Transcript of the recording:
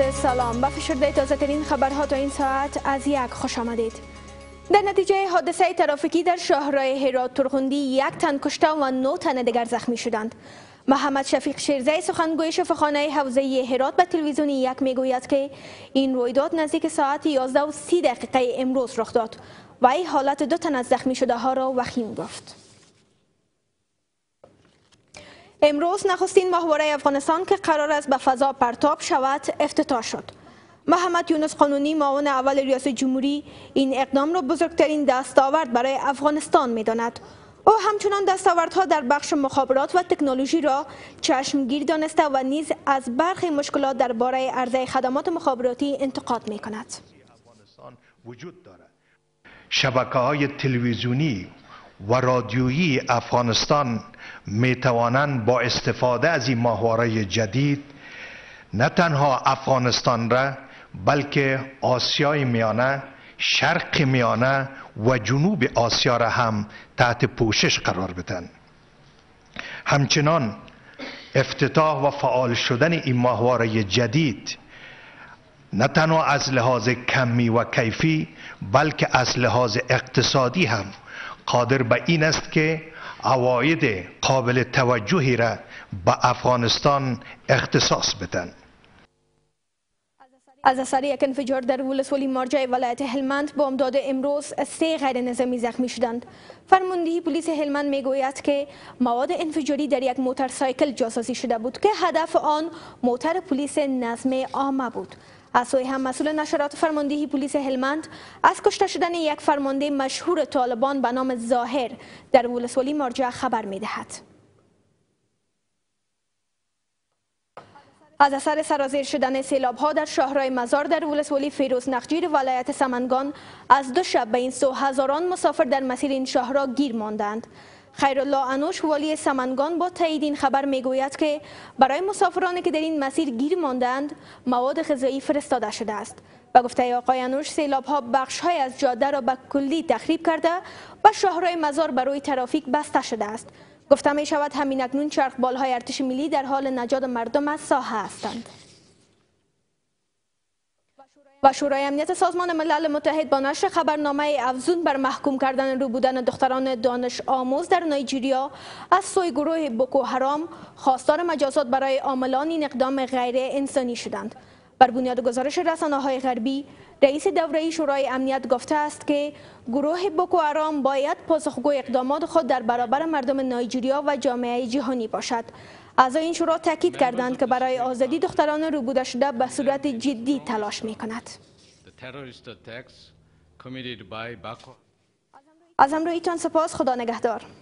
عزیز سلام، با فشرده تازه ترین خبرها تا این ساعت از یک خوش آمدید. در نتیجه حادثه ترافیکی در شهرهای هرات تورغوندی یک تن کشته و 9 تن دیگر زخمی شدند. محمد شفیق شیرزایی سخنگوی شفاخانه حوزه هرات به تلویزیون یک میگوید که این رویداد نزدیک ساعت 11:30 امروز رخ داد و این حالت 2 تن از زخمی شده ها را وخیم گفت. امروز نخستین ماهواره افغانستان که قرار است به فضا پرتاب شود افتتاح شد. محمد یونس قانونی معاون اول ریاست جمهوری این اقدام را بزرگترین دستاورد برای افغانستان می‌داند. او همچنان دستاوردها در بخش مخابرات و تکنولوژی را چشمگیر دانسته و نیز از برخی مشکلات درباره عرضه خدمات مخابراتی انتقاد می‌کند. وجود دارد. شبکه‌های تلویزیونی و رادیویی افغانستان می توانند با استفاده از این ماهواره جدید نه تنها افغانستان را بلکه آسیای میانه، شرق میانه و جنوب آسیا را هم تحت پوشش قرار بدن. همچنین افتتاح و فعال شدن این ماهواره جدید نه تنها از لحاظ کمی و کیفی بلکه از لحاظ اقتصادی هم قادر به این است که عواید قابل توجهی را به افغانستان اختصاص بدن. از اثر یک انفجار در ولسوالی مارجه ولایت هلمند با امداد امروز 3 غیر نظامی زخمی شدند. فرماندهی پلیس هلمند میگوید که مواد انفجاری در یک موتورسایکل جاسازی شده بود که هدف آن موتور پلیس نظم عامه بود. از سوی هم مسئول نشرات فرماندهی پلیس هلمند از کشته شدن یک فرمانده مشهور طالبان به نام ظاهر در ولسوالی مارجه خبر می‌دهد. از اثر سرازیر شدن سیلاب‌ها در شهرهای مزار در ولسوالی فیروز نخجیر ولایت سمنگان از 2 شب به این سو هزاران مسافر در مسیر این شهرها گیر ماندند. خیرالله انوش والی سمنگان با تایید این خبر میگوید که برای مسافرانی که در این مسیر گیر ماندند مواد غذایی فرستاده شده است. با گفته آقای انوش سیلاب‌ها بخش‌های از جاده را به کلی تخریب کرده و شهرهای مزار برای ترافیک بسته شده است. گفته می شود همین اکنون چرخبال‌های ارتش ملی در حال نجات مردم از ساحه هستند. و شورای امنیت سازمان ملل متحد با نشر خبرنامه افزون بر محکوم کردن رو بودن دختران دانش آموز در نایجریا از سوی گروه بوکوحرام خواستار مجازات برای عاملان این اقدام غیر انسانی شدند. بر بنیاد گزارش رسانه‌های غربی رئیس دوره‌ای شورای امنیت گفته است که گروه بوکوحرام باید پاسخگوی اقدامات خود در برابر مردم نایجریا و جامعه جهانی باشد. اعضای این شورا تاکید کردند که برای آزادی دختران روبوده شده به صورت جدی تلاش می‌کند. از همراهیتان سپاس، خدا نگهدار.